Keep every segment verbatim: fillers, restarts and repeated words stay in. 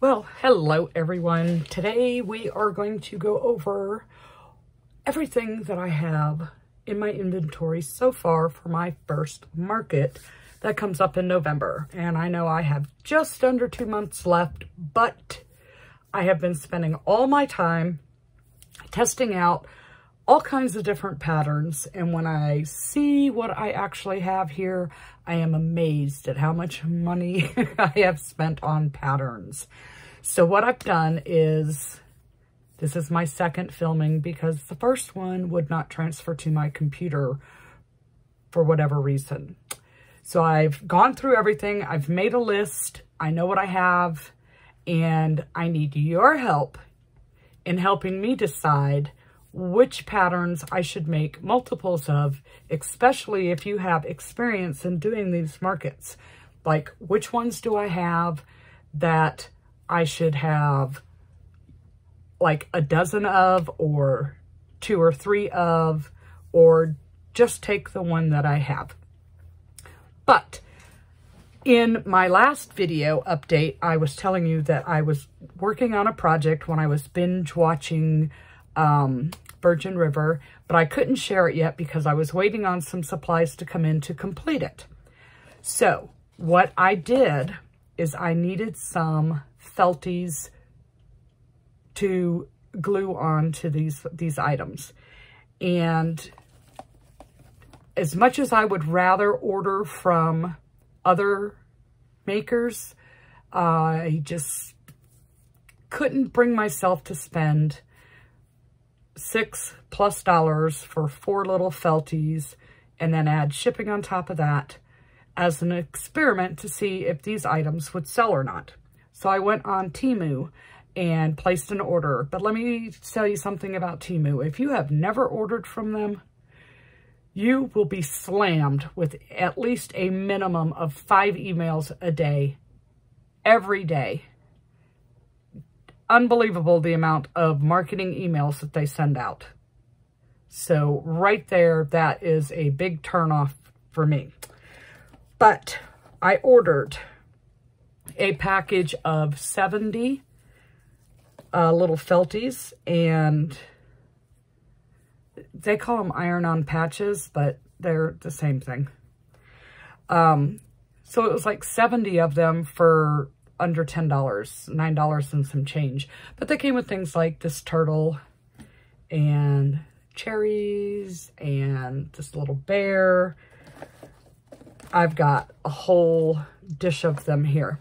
Well, hello everyone. Today we are going to go over everything that I have in my inventory so far for my first market that comes up in November. And I know I have just under two months left, but I have been spending all my time testing out all kinds of different patterns. And when I see what I actually have here, I am amazed at how much money I have spent on patterns. So what I've done is, this is my second filming because the first one would not transfer to my computer for whatever reason. So I've gone through everything. I've made a list. I know what I have, and I need your help in helping me decide which patterns I should make multiples of, especially if you have experience in doing these markets. Like, which ones do I have that I should have like a dozen of, or two or three of, or just take the one that I have. But in my last video update, I was telling you that I was working on a project when I was binge watching Um, Virgin River, but I couldn't share it yet because I was waiting on some supplies to come in to complete it. So what I did is I needed some felties to glue on to these, these items. And as much as I would rather order from other makers, uh, I just couldn't bring myself to spend six plus dollars for four little felties and then add shipping on top of that as an experiment to see if these items would sell or not. So I went on Temu and placed an order. But let me tell you something about Temu. If you have never ordered from them, you will be slammed with at least a minimum of five emails a day, every day. Unbelievable the amount of marketing emails that they send out. So right there, that is a big turnoff for me. But I ordered a package of seventy uh, little felties, and they call them iron-on patches, but they're the same thing. Um, so it was like seventy of them for under ten dollars, nine dollars and some change. But they came with things like this turtle and cherries and this little bear. I've got a whole dish of them here.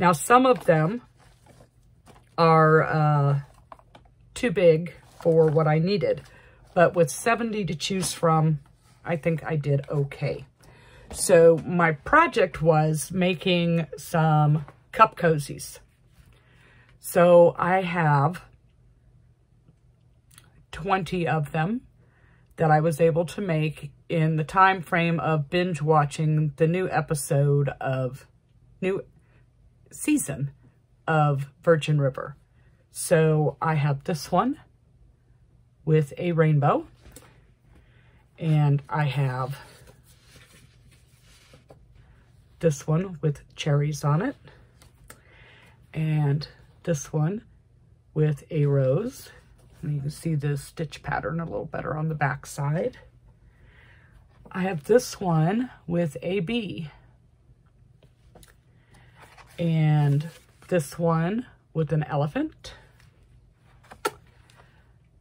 Now, some of them are uh, too big for what I needed, but with seventy to choose from, I think I did okay. So my project was making some cup cozies. So I have twenty of them that I was able to make in the time frame of binge watching the new episode of new season of Virgin River. So I have this one with a rainbow, and I have this one with cherries on it, and this one with a rose. And you can see the stitch pattern a little better on the back side. I have this one with a bee, and this one with an elephant,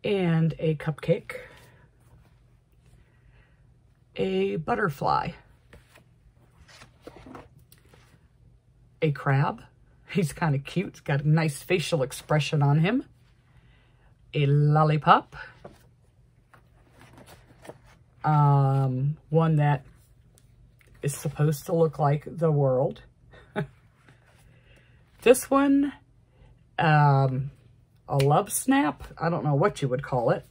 and a cupcake, a butterfly, a crab. He's kind of cute. He's got a nice facial expression on him. A lollipop. Um, one that is supposed to look like the world. This one, um, a love snap. I don't know what you would call it.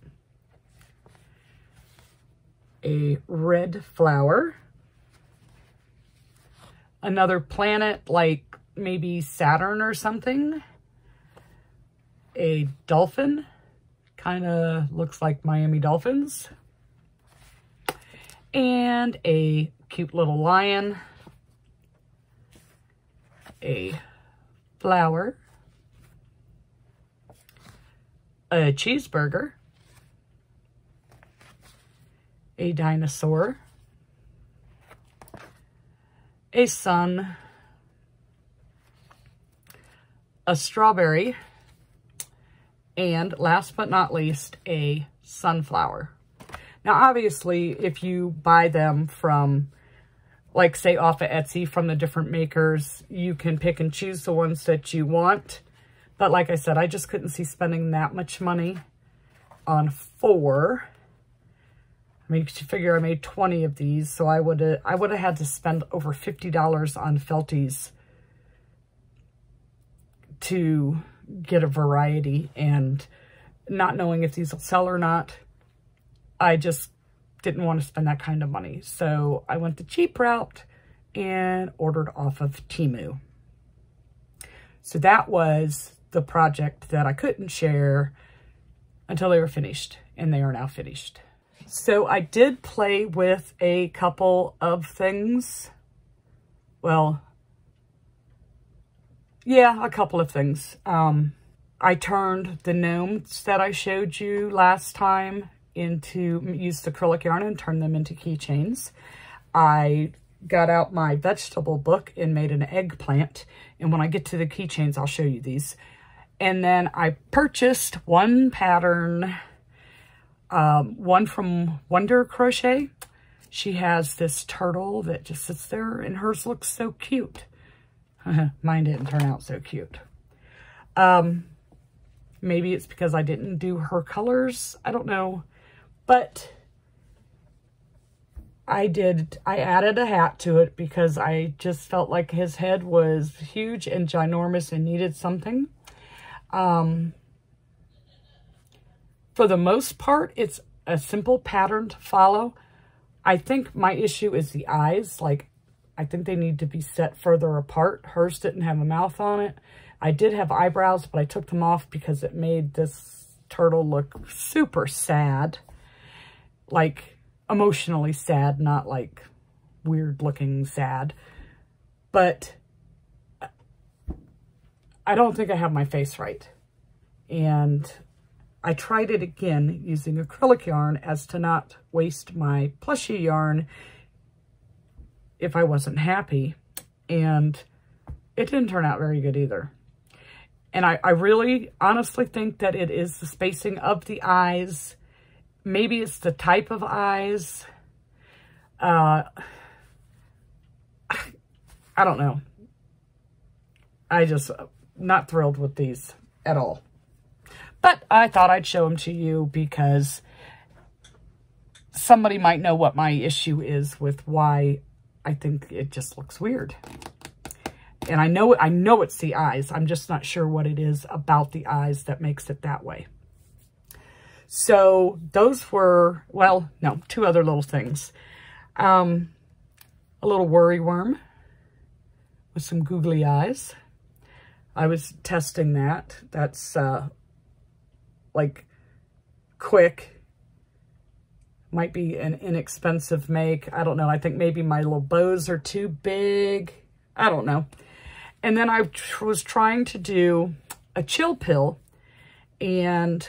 A red flower. Another planet, like maybe Saturn or something. A dolphin, kind of looks like Miami Dolphins. And a cute little lion. A flower a cheeseburger, a dinosaur, a sun, a strawberry, and last but not least, a sunflower. Now, obviously, if you buy them from, like, say, off of Etsy from the different makers, you can pick and choose the ones that you want. But like I said, I just couldn't see spending that much money on four. I mean, you figure I made twenty of these, so I would I would have had to spend over fifty dollars on Felties to get a variety, and not knowing if these will sell or not, I just didn't want to spend that kind of money. So I went the cheap route and ordered off of Temu. So that was the project that I couldn't share until they were finished, and they are now finished. So I did play with a couple of things. Well, yeah, a couple of things. Um, I turned the gnomes that I showed you last time into, used acrylic yarn and turned them into keychains. I got out my vegetable book and made an eggplant. And when I get to the keychains, I'll show you these. And then I purchased one pattern, um, one from Wonder Crochet. She has this turtle that just sits there, and hers looks so cute. Mine didn't turn out so cute. Um, maybe it's because I didn't do her colors. I don't know. But I did, I added a hat to it because I just felt like his head was huge and ginormous and needed something. Um, for the most part, it's a simple pattern to follow. I think my issue is the eyes. Like, I think they need to be set further apart. Hers didn't have a mouth on it. I did have eyebrows, but I took them off because it made this turtle look super sad. Like, emotionally sad, not like weird looking sad. But I don't think I have my face right. And I tried it again using acrylic yarn as to not waste my plushie yarn if I wasn't happy. And it didn't turn out very good either. And I, I really honestly think that it is the spacing of the eyes. Maybe it's the type of eyes. Uh, I don't know. I just not thrilled with these at all. But I thought I'd show them to you because somebody might know what my issue is with why I think it just looks weird. And I know, I know it's the eyes. I'm just not sure what it is about the eyes that makes it that way. So those were, well, no, two other little things. Um, a little worry worm with some googly eyes. I was testing that. That's uh, like quick. Might be an inexpensive make. I don't know. I think maybe my little bows are too big. I don't know. And then I tr- was trying to do a chill pill, and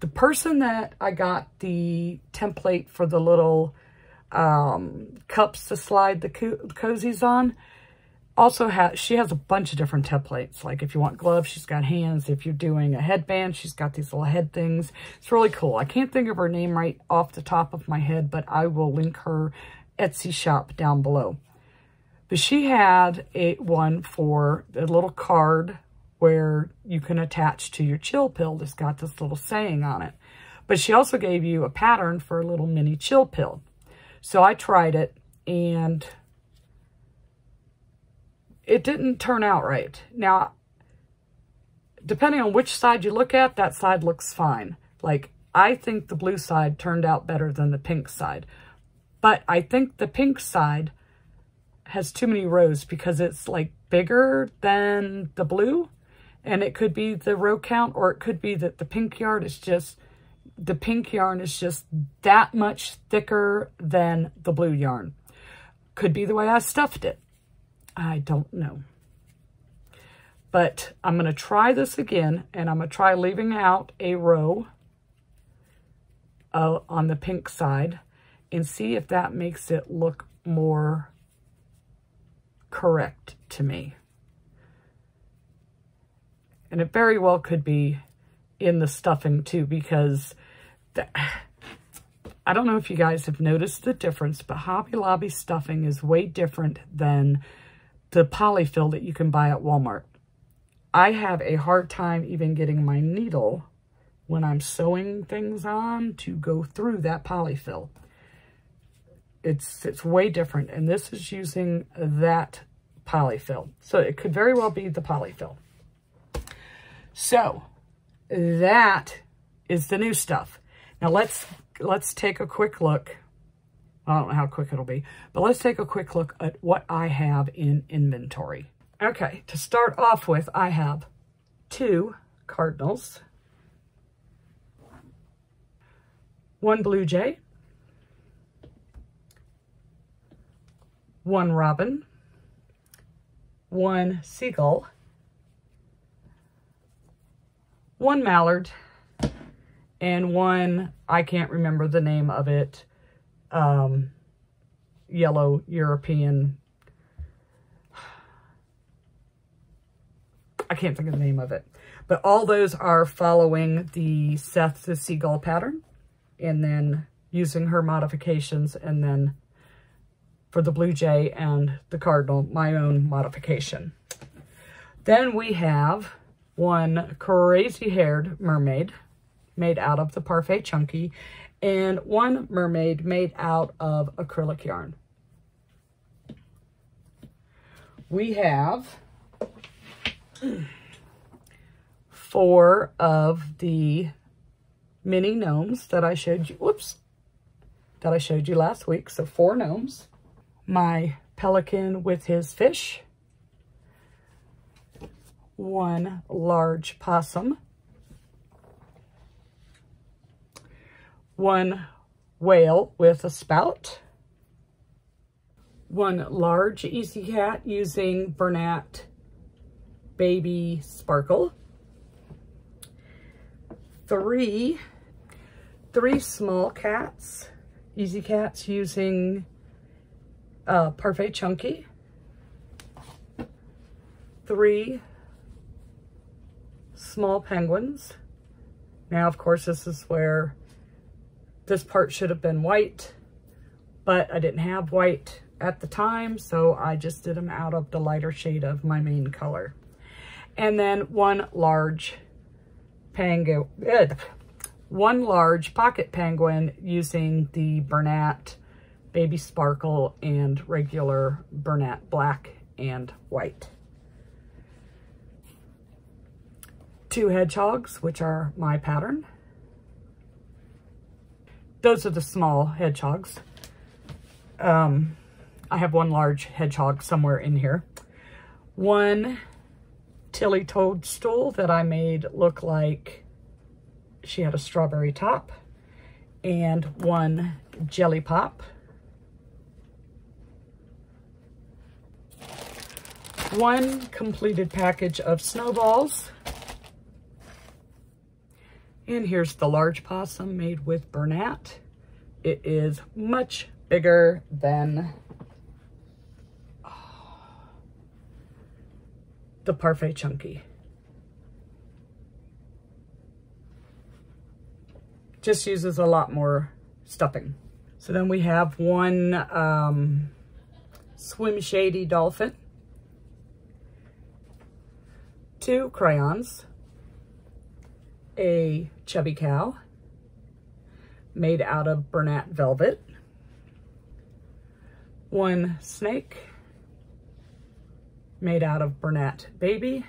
the person that I got the template for the little um, cups to slide the co cozies on also has, she has a bunch of different templates. Like if you want gloves, she's got hands. If you're doing a headband, she's got these little head things. It's really cool. I can't think of her name right off the top of my head, but I will link her Etsy shop down below. But she had a one for a little card where you can attach to your chill pill that's got this little saying on it. But she also gave you a pattern for a little mini chill pill. So I tried it, and it didn't turn out right. Now, depending on which side you look at, that side looks fine. Like, I think the blue side turned out better than the pink side. But I think the pink side has too many rows because it's, like, bigger than the blue. And it could be the row count, or it could be that the pink yarn is just, the pink yarn is just that much thicker than the blue yarn. Could be the way I stuffed it. I don't know. But I'm going to try this again, and I'm going to try leaving out a row uh, on the pink side and see if that makes it look more correct to me. And it very well could be in the stuffing too, because the, I don't know if you guys have noticed the difference, but Hobby Lobby stuffing is way different than the polyfill that you can buy at Walmart. I have a hard time even getting my needle when I'm sewing things on to go through that polyfill. It's, it's way different, and this is using that polyfill. So it could very well be the polyfill. So that is the new stuff. Now let's, let's take a quick look. I don't know how quick it'll be, but let's take a quick look at what I have in inventory. Okay, to start off with, I have two cardinals, one blue jay, one robin, one seagull, one mallard, and one, I can't remember the name of it, um, yellow European, I can't think of the name of it, but all those are following the Seth the Seagull pattern and then using her modifications, and then for the blue jay and the cardinal, my own modification. Then we have one crazy-haired mermaid made out of the Parfait Chunky and one mermaid made out of acrylic yarn. We have four of the mini gnomes that I showed you, whoops, that I showed you last week. So four gnomes, my pelican with his fish, one large possum, one whale with a spout, one large easy cat using Bernat Baby Sparkle, three, three small cats, easy cats using uh, Parfait Chunky, three small penguins. Now, of course, this is where this part should have been white, but I didn't have white at the time, so I just did them out of the lighter shade of my main color. And then one large pango, ugh, one large pocket penguin using the Bernat Baby Sparkle and regular Bernat black and white. Two hedgehogs, which are my pattern. Those are the small hedgehogs. Um, I have one large hedgehog somewhere in here. One Tilly Toadstool that I made look like she had a strawberry top, and one Jelly Pop, one completed package of snowballs, and here's the large possum made with Bernat. It is much bigger than the Parfait Chunky. Just uses a lot more stuffing. So then we have one um, Swim Shady dolphin, two crayons, a chubby cow made out of Bernat Velvet, one snake made out of Bernat Baby.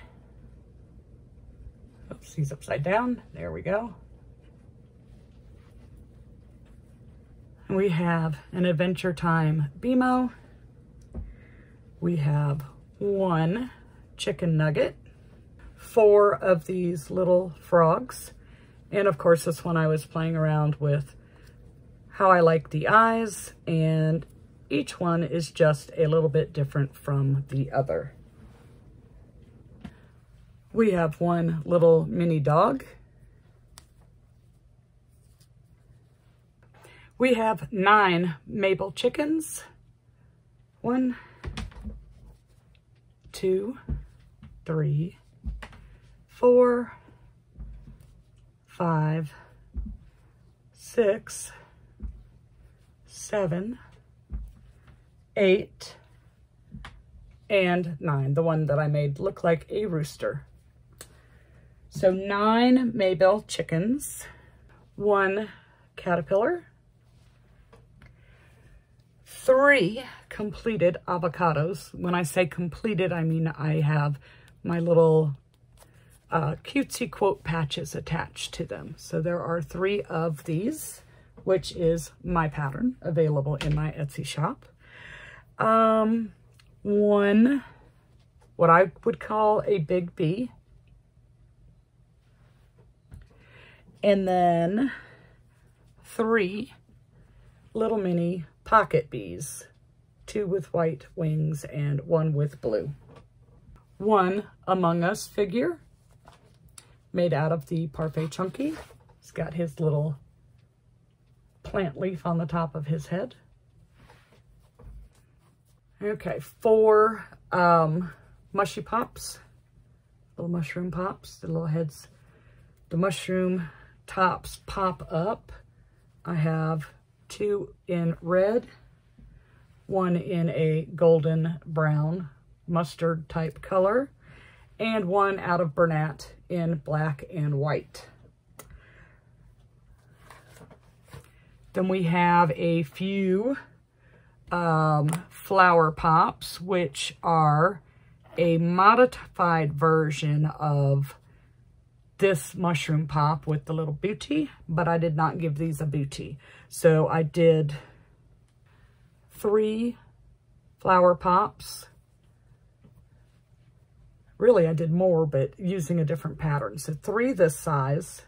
Oops, he's upside down. There we go. And we have an Adventure Time Bimo. We have one chicken nugget, four of these little frogs. And of course, this one I was playing around with how I like the eyes, and each one is just a little bit different from the other. We have one little mini dog. We have nine maple chickens. One, two, three, four, five, six, seven, eight, and nine. The one that I made look like a rooster. So nine Maybell chickens, one caterpillar, three completed avocados. When I say completed, I mean I have my little uh, cutesy quote patches attached to them. So there are three of these, which is my pattern available in my Etsy shop. Um, one, what I would call a big bee. And then three little mini pocket bees, two with white wings and one with blue. One Among Us figure made out of the Parfait Chunky. He's got his little plant leaf on the top of his head. Okay, four um, mushy pops, little mushroom pops, the little heads, the mushroom tops pop up. I have two in red, one in a golden brown mustard type color, and one out of Bernat in black and white. Then we have a few um, flower pops, which are a modified version of this mushroom pop with the little booty, but I did not give these a booty. So I did three flower pops. Really, I did more, but using a different pattern. So three this size,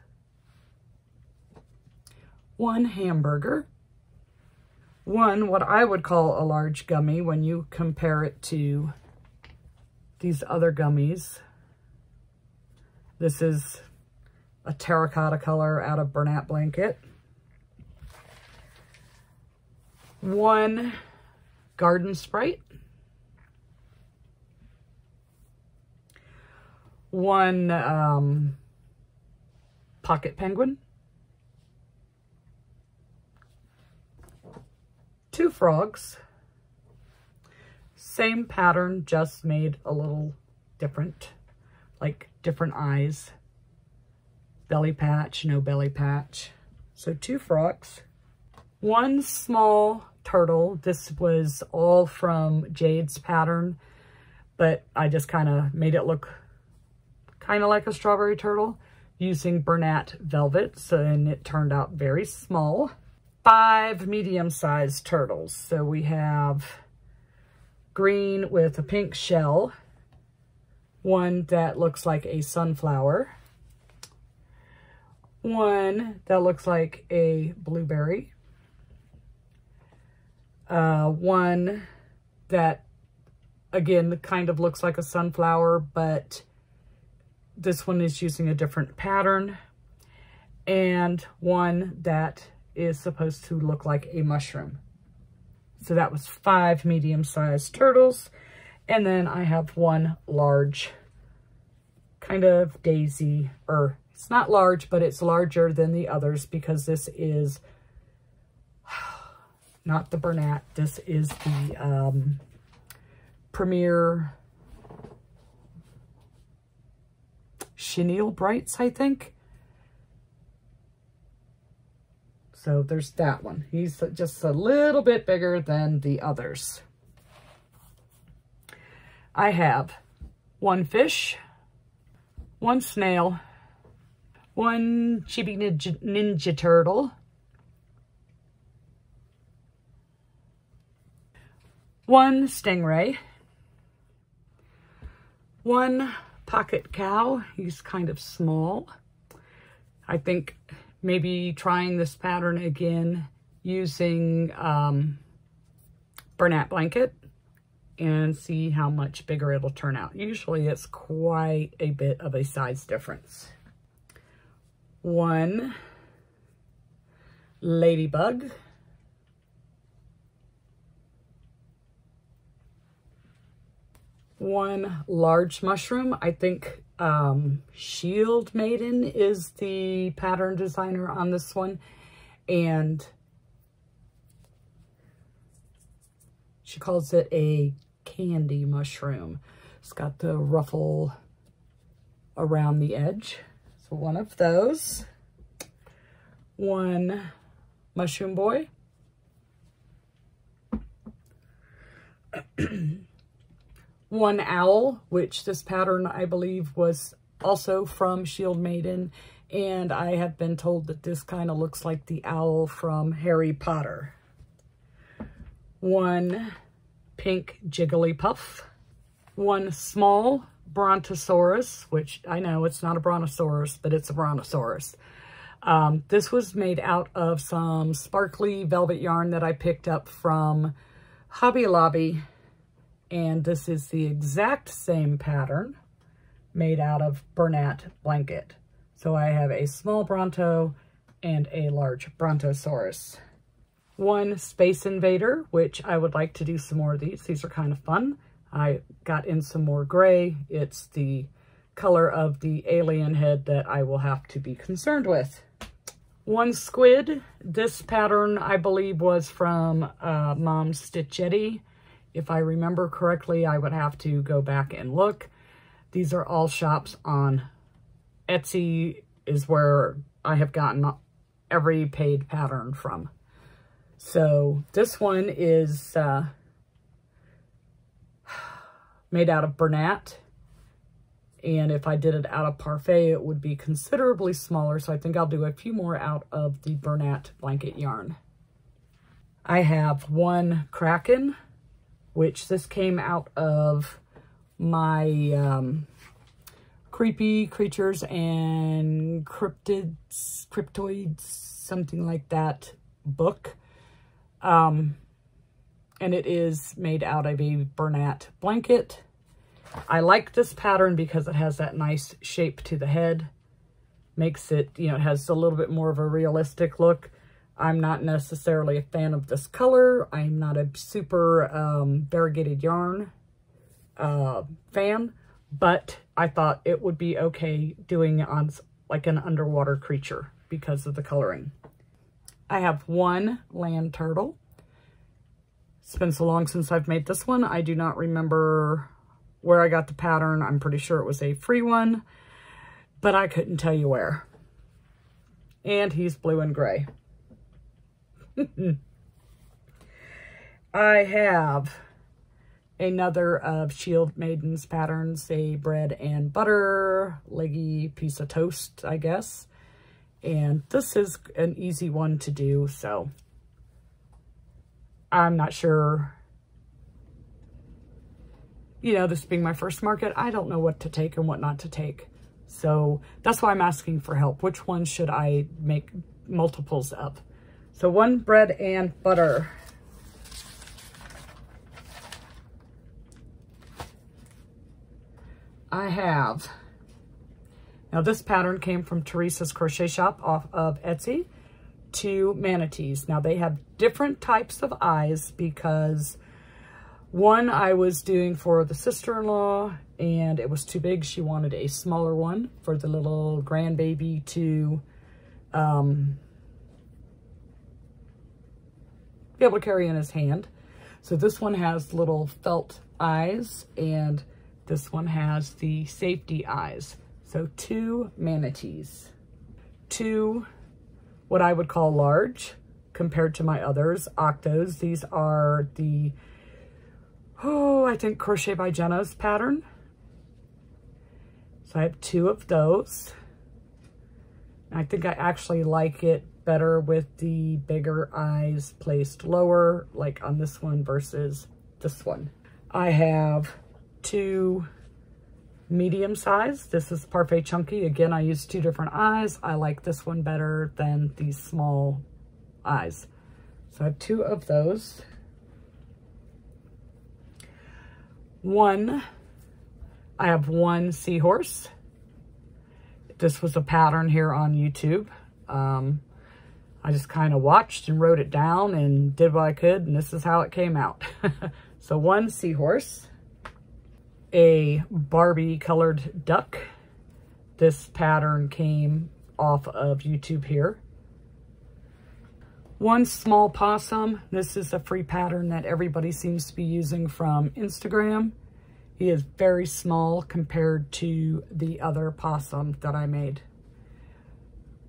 one hamburger, one what I would call a large gummy when you compare it to these other gummies. This is a terracotta color out of Bernat Blanket. One garden sprite. One um, pocket penguin. Two frogs. Same pattern, just made a little different. Like different eyes, belly patch, no belly patch. So two frogs, one small turtle. This was all from Jade's pattern, but I just kind of made it look kind of like a strawberry turtle using Bernat Velvet. So, and it turned out very small. Five medium-sized turtles. So we have green with a pink shell, one that looks like a sunflower, one that looks like a blueberry, uh, one that, again, kind of looks like a sunflower, but this one is using a different pattern, and one that is supposed to look like a mushroom. So that was five medium-sized turtles. And then I have one large kind of daisy, or it's not large, but it's larger than the others because this is not the Bernat. This is the um, Premier Chenille Brights, I think. So there's that one. He's just a little bit bigger than the others. I have one fish, one snail, one chibi ninja, ninja turtle, one stingray, one pocket cow. He's kind of small. I think maybe trying this pattern again using um, Bernat Blanket. and see how much bigger it'll turn out. Usually it's quite a bit of a size difference. One ladybug. One large mushroom. I think um, Shield Maiden is the pattern designer on this one. And she calls it a candy mushroom. It's got the ruffle around the edge. So one of those. One mushroom boy. One owl, which this pattern I believe was also from Shield Maiden, and I have been told that this kind of looks like the owl from Harry Potter. One pink Jigglypuff. One small Brontosaurus, which I know it's not a Brontosaurus, but it's a Brontosaurus. Um, this was made out of some sparkly velvet yarn that I picked up from Hobby Lobby. And this is the exact same pattern made out of Bernat Blanket. So I have a small Bronto and a large Brontosaurus. One Space Invader, which I would like to do some more of these. These are kind of fun. I got in some more gray. It's the color of the alien head that I will have to be concerned with. One squid. This pattern, I believe, was from uh, Mom Stitchetti. If I remember correctly, I would have to go back and look. These are all shops on Etsy is where I have gotten every paid pattern from. So this one is uh, made out of Bernat. And if I did it out of Parfait, it would be considerably smaller. So I think I'll do a few more out of the Bernat Blanket yarn. I have one Kraken, which this came out of my um, Creepy Creatures and Cryptids, Cryptoids, something like that book. Um, and it is made out of a Bernat Blanket. I like this pattern because it has that nice shape to the head. Makes it, you know, it has a little bit more of a realistic look. I'm not necessarily a fan of this color. I'm not a super um, variegated yarn uh, fan, but I thought it would be okay doing on like an underwater creature because of the coloring. I have one land turtle. It's been so long since I've made this one. I do not remember where I got the pattern. I'm pretty sure it was a free one, but I couldn't tell you where. And he's blue and gray. I have another of Shield Maiden's patterns, a bread and butter, leggy piece of toast, I guess. And this is an easy one to do, so I'm not sure. You know, this being my first market, I don't know what to take and what not to take. So that's why I'm asking for help. Which one should I make multiples of? So one bread and butter. I have, now this pattern came from Teresa's Crochet Shop off of Etsy, two manatees. Now they have different types of eyes because one I was doing for the sister-in-law and it was too big. She wanted a smaller one for the little grandbaby to, um, be able to carry in his hand. So this one has little felt eyes and this one has the safety eyes. So two manatees, two what I would call large compared to my others, octos. These are the, oh, I think Crochet by Jenna's pattern. So I have two of those. I think I actually like it better with the bigger eyes placed lower, like on this one versus this one. I have two medium size. This is Parfait Chunky. Again, I use two different eyes. I like this one better than these small eyes. So I have two of those. one, I have one seahorse. This was a pattern here on YouTube. Um, I just kind of watched and wrote it down and did what I could, and this is how it came out. So one seahorse, a Barbie colored duck. This pattern came off of YouTube here. One small possum. This is a free pattern that everybody seems to be using from Instagram. He is very small compared to the other possum that I made.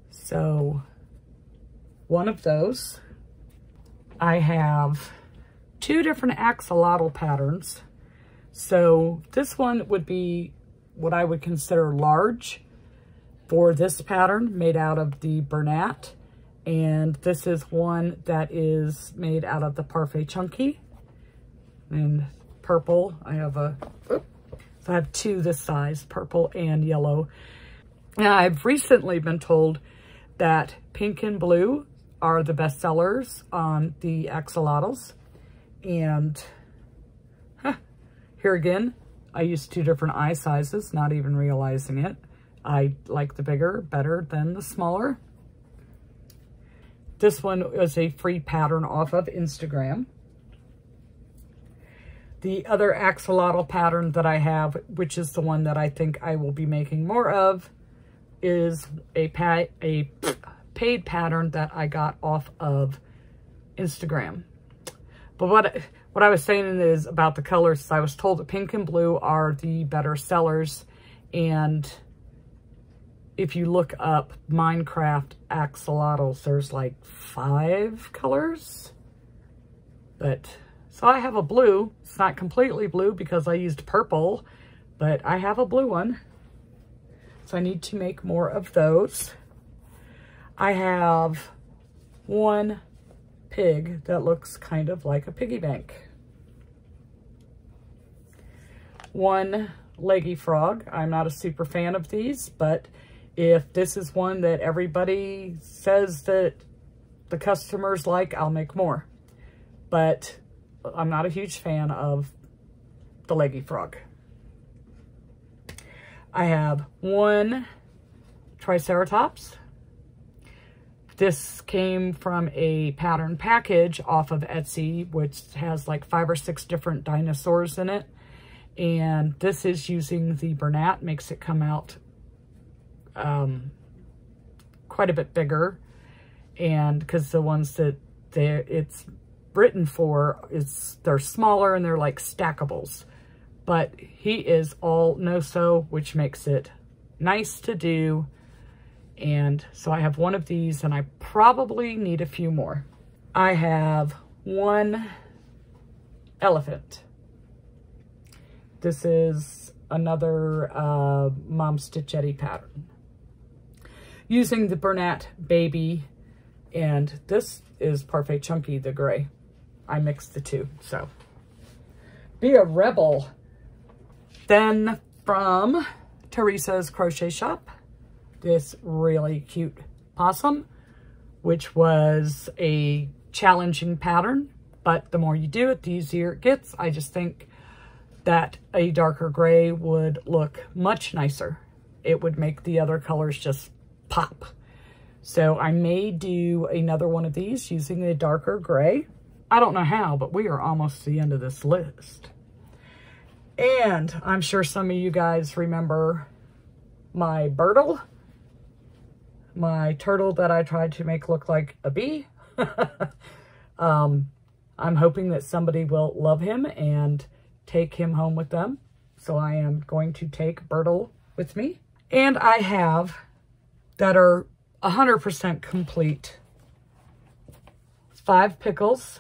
So one of those. I have two different axolotl patterns. So this one would be what I would consider large for this pattern, made out of the Bernat. And this is one that is made out of the Parfait Chunky. And purple, I have a, oops, so I have two this size, purple and yellow. Now I've recently been told that pink and blue are the best sellers on the axolotls. And huh, here again, I used two different eye sizes, not even realizing it. I like the bigger better than the smaller. This one is a free pattern off of Instagram. The other axolotl pattern that I have, which is the one that I think I will be making more of, is a, pa a paid pattern that I got off of Instagram. But what... What I was saying is about the colors, is I was told that pink and blue are the better sellers. And if you look up Minecraft Axolotls, there's like five colors. But, so I have a blue. It's not completely blue because I used purple, but I have a blue one. So I need to make more of those. I have one pig that looks kind of like a piggy bank. One leggy frog. I'm not a super fan of these, but if this is one that everybody says that the customers like, I'll make more. But I'm not a huge fan of the leggy frog. I have one triceratops. This came from a pattern package off of Etsy, which has like five or six different dinosaurs in it. And this is using the Bernat, makes it come out um, quite a bit bigger. And because the ones that they, it's written for, it's, they're smaller and they're like stackables. But he is all no-sew, which makes it nice to do. And so I have one of these, and I probably need a few more. I have one elephant. This is another uh, Mom Stitchetti pattern. Using the Bernat Baby, and this is Parfait Chunky, the gray. I mixed the two, so. Be a rebel. Then from Teresa's Crochet Shop, this really cute possum, which was a challenging pattern, but the more you do it, the easier it gets. I just think that a darker gray would look much nicer. It would make the other colors just pop. So I may do another one of these using a darker gray. I don't know how, but we are almost to the end of this list. And I'm sure some of you guys remember my birdle. My turtle that I tried to make look like a bee. um, I'm hoping that somebody will love him and take him home with them. So I am going to take Bertle with me. And I have that are one hundred percent complete. Five pickles.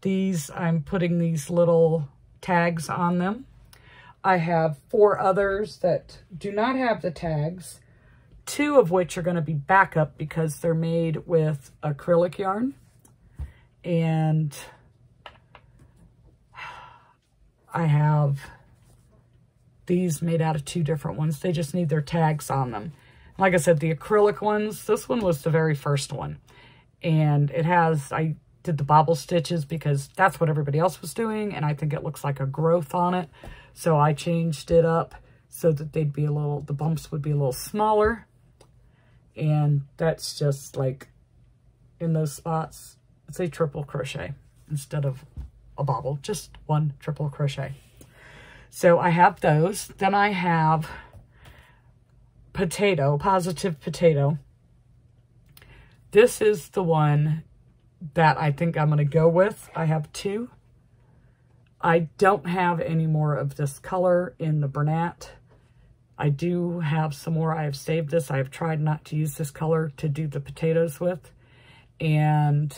These, I'm putting these little tags on them. I have four others that do not have the tags. Two of which are going to be backup because they're made with acrylic yarn. And I have these made out of two different ones. They just need their tags on them. Like I said, the acrylic ones, this one was the very first one. And it has, I did the bobble stitches because that's what everybody else was doing, and I think it looks like a growth on it. So I changed it up so that they'd be a little, the bumps would be a little smaller. And that's just like, in those spots, it's a triple crochet instead of a bobble, just one triple crochet. So I have those. Then I have potato, positive potato. This is the one that I think I'm going to go with. I have two. I don't have any more of this color in the Bernat. I do have some more. I have saved this. I have tried not to use this color to do the potatoes with. And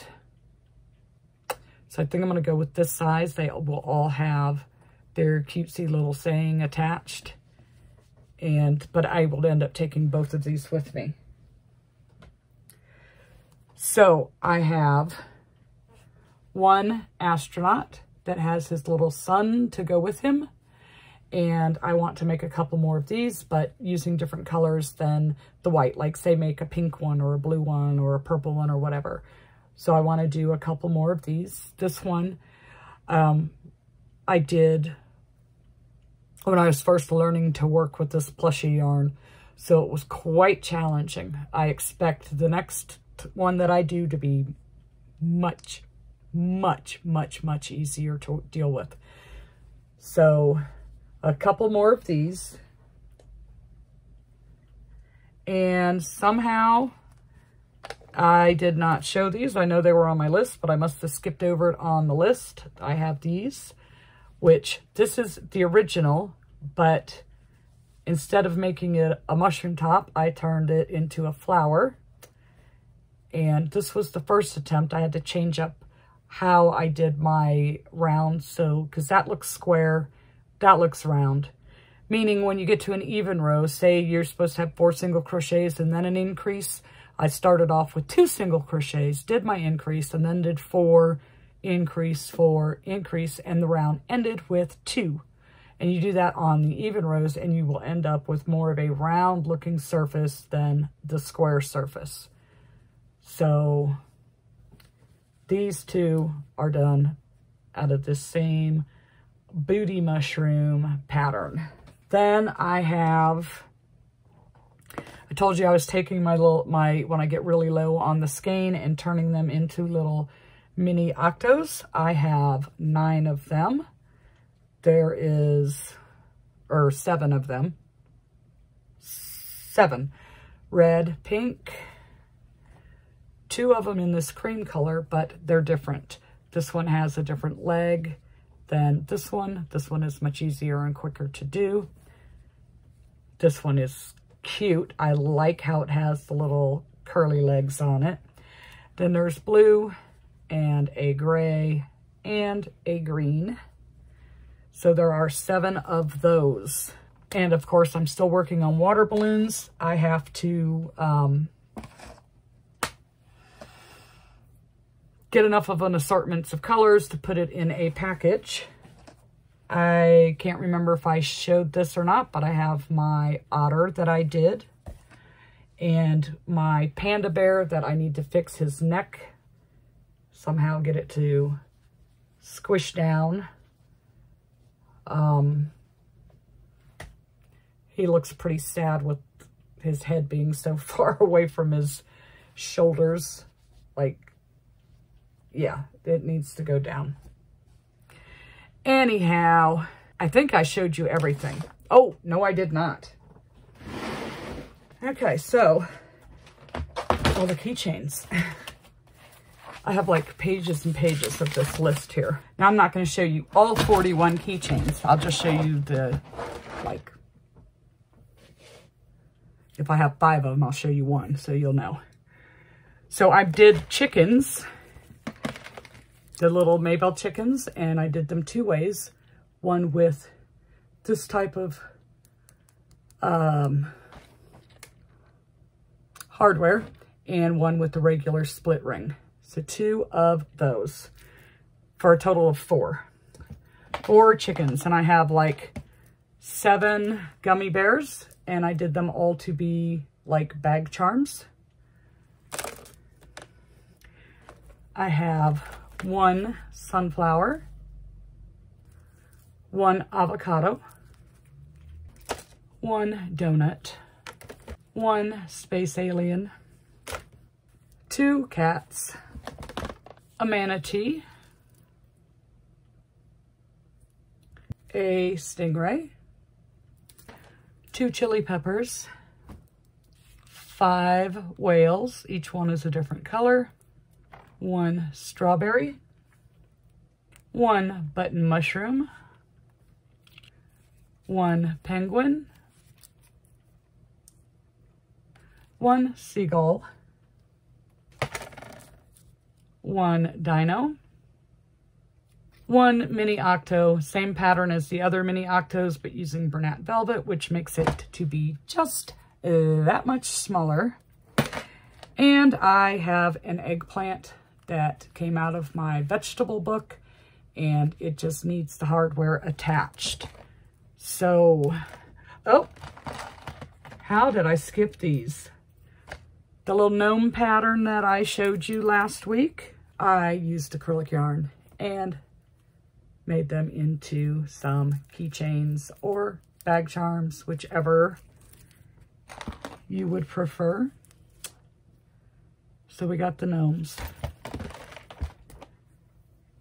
so I think I'm going to go with this size. They will all have their cutesy little saying attached. And but I will end up taking both of these with me. So I have one astronaut that has his little sun to go with him. And I want to make a couple more of these, but using different colors than the white. Like say make a pink one or a blue one or a purple one or whatever. So I want to do a couple more of these. This one um, I did when I was first learning to work with this plushie yarn. So it was quite challenging. I expect the next one that I do to be much, much, much, much easier to deal with. So a couple more of these. And somehow I did not show these. I know they were on my list, but I must have skipped over it on the list. I have these, which this is the original, but instead of making it a mushroom top, I turned it into a flower. And this was the first attempt. I had to change up how I did my round. So, because that looks square, that looks round. Meaning when you get to an even row, say you're supposed to have four single crochets and then an increase. I started off with two single crochets, did my increase, and then did four, increase, four, increase, and the round ended with two. And you do that on the even rows, and you will end up with more of a round-looking surface than the square surface. So these two are done out of the same booty mushroom pattern. Then I have, I told you I was taking my little, my, when I get really low on the skein and turning them into little mini octos. I have nine of them. There is, or seven of them. Seven. Red, pink. Two of them in this cream color, but they're different. This one has a different leg than this one. This one is much easier and quicker to do. This one is cute. I like how it has the little curly legs on it. Then there's blue and a gray and a green. So there are seven of those. And of course, I'm still working on water balloons. I have to um, get enough of an assortment of colors to put it in a package. I can't remember if I showed this or not, but I have my otter that I did and my panda bear that I need to fix his neck, somehow get it to squish down. Um, he looks pretty sad with his head being so far away from his shoulders, like yeah, it needs to go down. Anyhow, I think I showed you everything. Oh, no, I did not. Okay, so, all the keychains. I have like pages and pages of this list here. Now, I'm not going to show you all forty-one keychains. I'll just show you the, like, if I have five of them, I'll show you one, so you'll know. So, I did chickens. The little Maybell chickens, and I did them two ways. One with this type of um, hardware, and one with the regular split ring. So two of those for a total of four. Four chickens, and I have like seven gummy bears, and I did them all to be like bag charms. I have one sunflower, one avocado, one donut, one space alien, two cats, a manatee, a stingray, two chili peppers, five whales, each one is a different color, one strawberry, one button mushroom, one penguin, one seagull, one dino, one mini octo, same pattern as the other mini octos, but using Bernat Velvet, which makes it to be just that much smaller. And I have an eggplant that came out of my vegetable book, and it just needs the hardware attached. So, oh, how did I skip these? The little gnome pattern that I showed you last week, I used acrylic yarn and made them into some keychains or bag charms, whichever you would prefer. So we got the gnomes.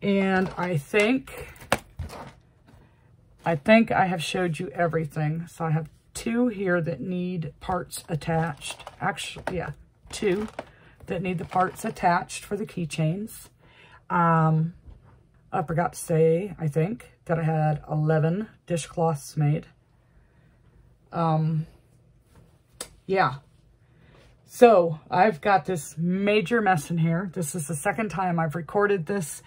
And I think, I think I have showed you everything. So I have two here that need parts attached. Actually, yeah, two that need the parts attached for the keychains. Um, I forgot to say, I think, that I had eleven dishcloths made. Um, yeah. So I've got this major mess in here. This is the second time I've recorded this,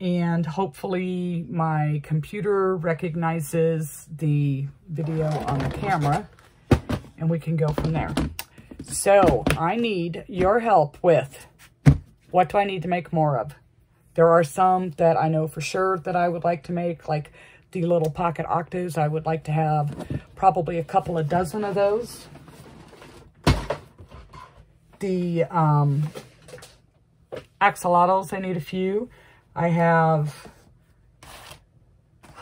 and hopefully my computer recognizes the video on the camera and we can go from there. So I need your help with, what do I need to make more of? There are some that I know for sure that I would like to make, like the little pocket octos. I would like to have probably a couple of dozen of those. The um, axolotls, I need a few. I have,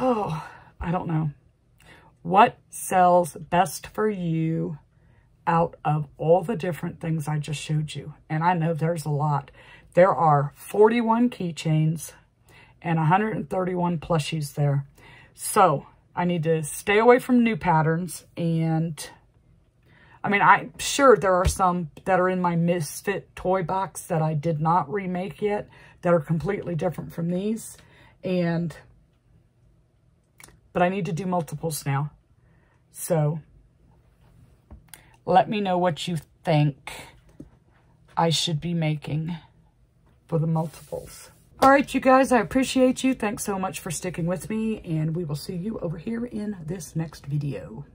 oh, I don't know. What sells best for you out of all the different things I just showed you? And I know there's a lot. There are forty-one keychains and one hundred thirty-one plushies there. So I need to stay away from new patterns, and I mean, I'm sure there are some that are in my Misfit toy box that I did not remake yet that are completely different from these. And, but I need to do multiples now. So let me know what you think I should be making for the multiples. All right, you guys, I appreciate you. Thanks so much for sticking with me, and we will see you over here in this next video.